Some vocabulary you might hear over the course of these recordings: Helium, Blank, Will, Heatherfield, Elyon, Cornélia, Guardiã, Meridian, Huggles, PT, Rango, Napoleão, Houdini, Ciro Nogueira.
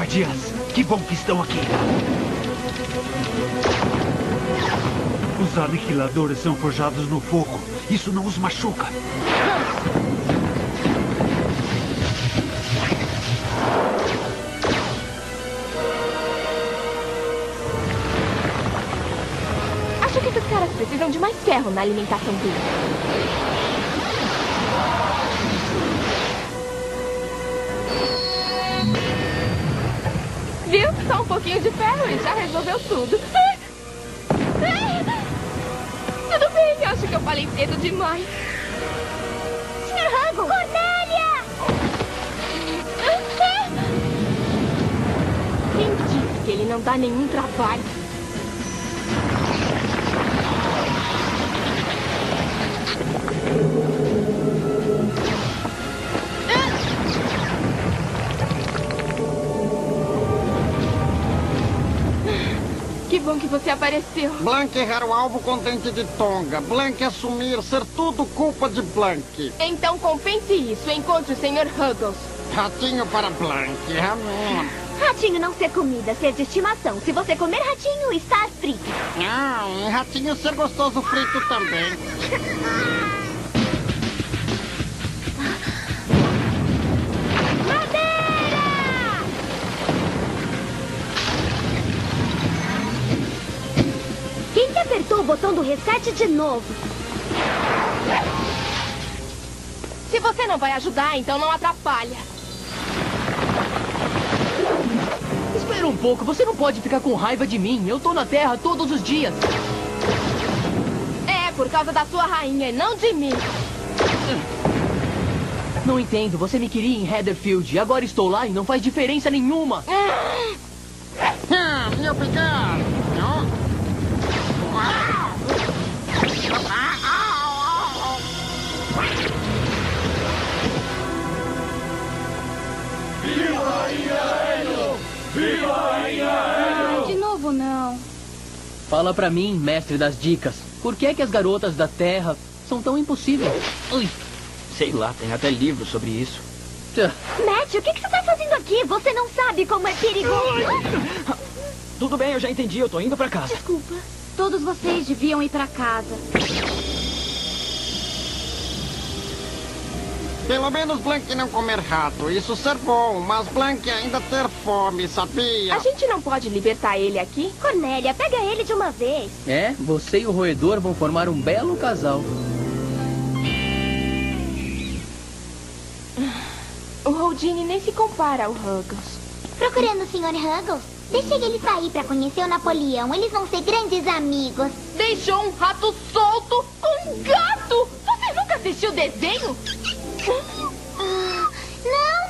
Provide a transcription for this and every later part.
Guardiãs, que bom que estão aqui. Os aniquiladores são forjados no fogo. Isso não os machuca. Acho que esses caras precisam de mais ferro na alimentação deles. Viu? Só um pouquinho de ferro e já resolveu tudo. Tudo bem, acho que eu falei cedo demais. Sr. Rango! Cornélia! Quem disse que ele não dá nenhum trabalho? Bom que você apareceu. Blank errar o alvo com dente de tonga. Blank assumir ser tudo culpa de Blank. Então compense isso. Encontre o Sr. Huggles. Ratinho para Blank. Amém. Ratinho não ser comida, ser de estimação. Se você comer ratinho, está frito. Ah, ratinho ser gostoso frito também. Apertou o botão do reset de novo. Se você não vai ajudar, então não atrapalha. Espera um pouco, você não pode ficar com raiva de mim. Eu tô na Terra todos os dias. É, por causa da sua rainha, não de mim. Não entendo, você me queria em Heatherfield. Agora estou lá e não faz diferença nenhuma. Meu pecado. De novo não. Fala pra mim, mestre das dicas. Por que é que as garotas da Terra são tão impossíveis? Ui, sei lá, tem até livro sobre isso. Matt, o que você tá fazendo aqui? Você não sabe como é perigoso. Tudo bem, eu já entendi, eu tô indo pra casa. Desculpa, todos vocês deviam ir pra casa. Pelo menos Blank não comer rato, isso ser bom, mas Blank ainda ter fome, sabia? A gente não pode libertar ele aqui? Cornélia, pega ele de uma vez. É, você e o roedor vão formar um belo casal. O Houdini nem se compara ao Huggles. Procurando o Sr. Huggles? Deixei ele sair pra conhecer o Napoleão, eles vão ser grandes amigos. Deixou um rato solto com um gato! Você nunca assistiu o desenho? Não,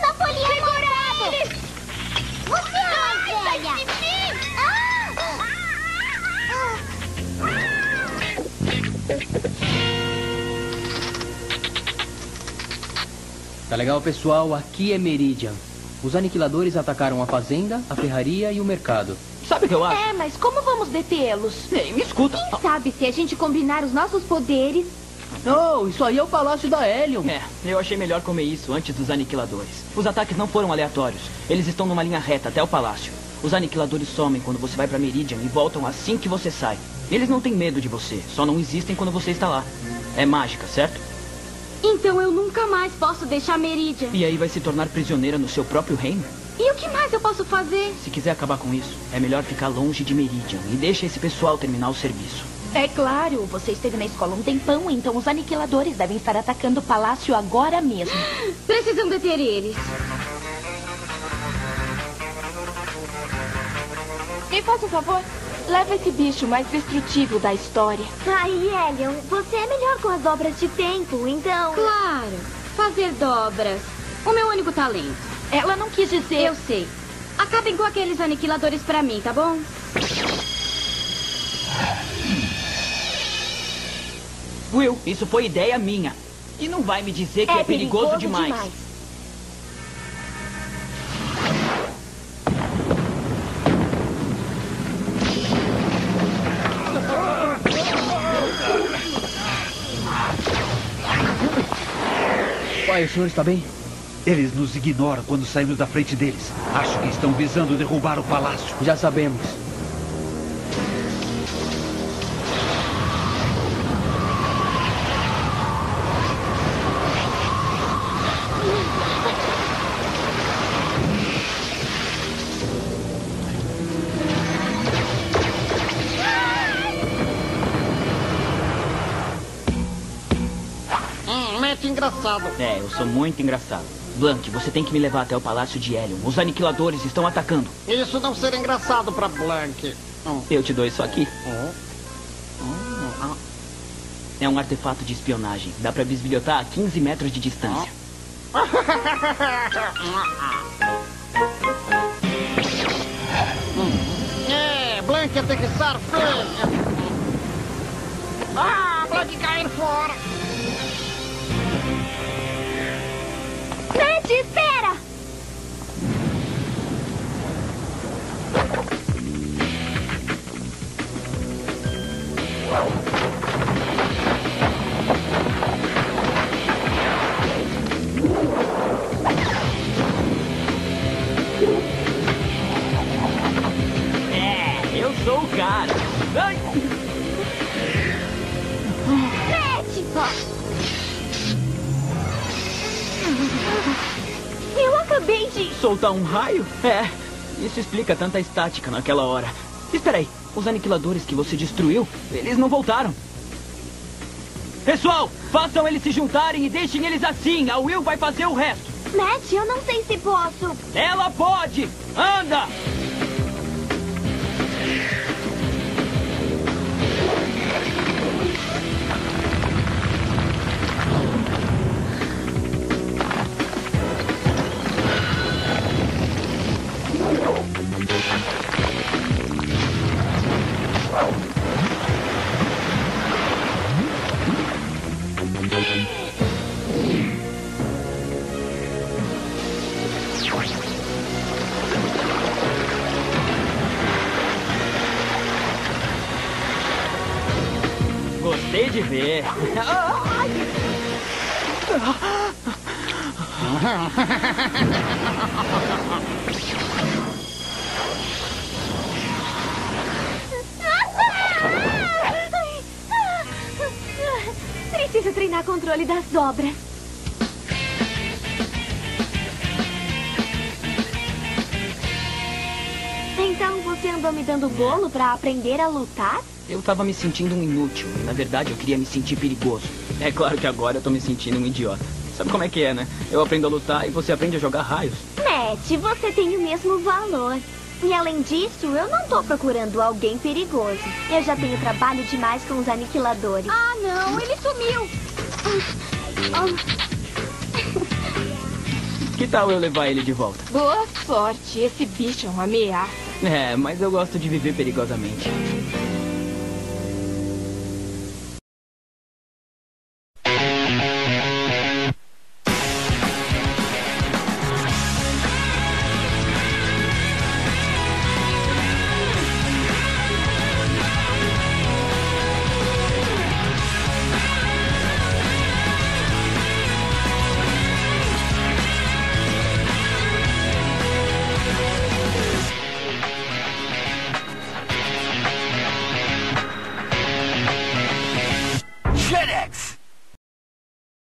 Napoleão! Segurado! É você é uma velha! Tá legal, pessoal? Aqui é Meridian. Os aniquiladores atacaram a fazenda, a ferraria e o mercado. Sabe o que eu acho? É, mas como vamos detê-los? Me escuta! Quem sabe se a gente combinar os nossos poderes... Oh, isso aí é o palácio da Helium. É, eu achei melhor comer isso antes dos aniquiladores. Os ataques não foram aleatórios. Eles estão numa linha reta até o palácio. Os aniquiladores somem quando você vai pra Meridian e voltam assim que você sai. Eles não têm medo de você, só não existem quando você está lá. É mágica, certo? Então eu nunca mais posso deixar Meridian. E aí vai se tornar prisioneira no seu próprio reino? E o que mais eu posso fazer? Se quiser acabar com isso, é melhor ficar longe de Meridian e deixa esse pessoal terminar o serviço. É claro, você esteve na escola um tempão, então os aniquiladores devem estar atacando o palácio agora mesmo. Precisam deter eles. Me faça um favor, leva esse bicho mais destrutivo da história. Ai, Elyon, você é melhor com as dobras de tempo, então... Claro, fazer dobras. O meu único talento. Ela não quis dizer... Eu sei. Acabem com aqueles aniquiladores pra mim, tá bom? Will, isso foi ideia minha. E não vai me dizer que é perigoso demais. Pai, o senhor está bem? Eles nos ignoram quando saímos da frente deles. Acho que estão visando derrubar o palácio. Já sabemos. É, eu sou muito engraçado. Blank, você tem que me levar até o palácio de Helium. Os aniquiladores estão atacando. Isso não será engraçado pra Blank. Eu te dou isso aqui. É um artefato de espionagem. Dá pra bisbilhotar a 15 metros de distância. É, Blank aterrissar feio. Ah, Blank cair fora. Grande, espera! É, eu sou o cara! Ai! Eu acabei de... soltar um raio? É, isso explica tanta estática naquela hora. Espera aí, os aniquiladores que você destruiu, eles não voltaram. Pessoal, façam eles se juntarem e deixem eles assim. A Will vai fazer o resto. Matt, eu não sei se posso. Ela pode! Anda! Gostei de ver. Preciso treinar controle das dobras. Então você andou me dando bolo pra aprender a lutar? Eu tava me sentindo um inútil e, na verdade, eu queria me sentir perigoso. É claro que agora eu tô me sentindo um idiota. Sabe como é que é, né? Eu aprendo a lutar e você aprende a jogar raios. Matt, você tem o mesmo valor. E além disso, eu não tô procurando alguém perigoso. Eu já tenho trabalho demais com os aniquiladores. Ah, não, ele sumiu. Que tal eu levar ele de volta? Boa sorte, esse bicho é uma ameaça. É, mas eu gosto de viver perigosamente.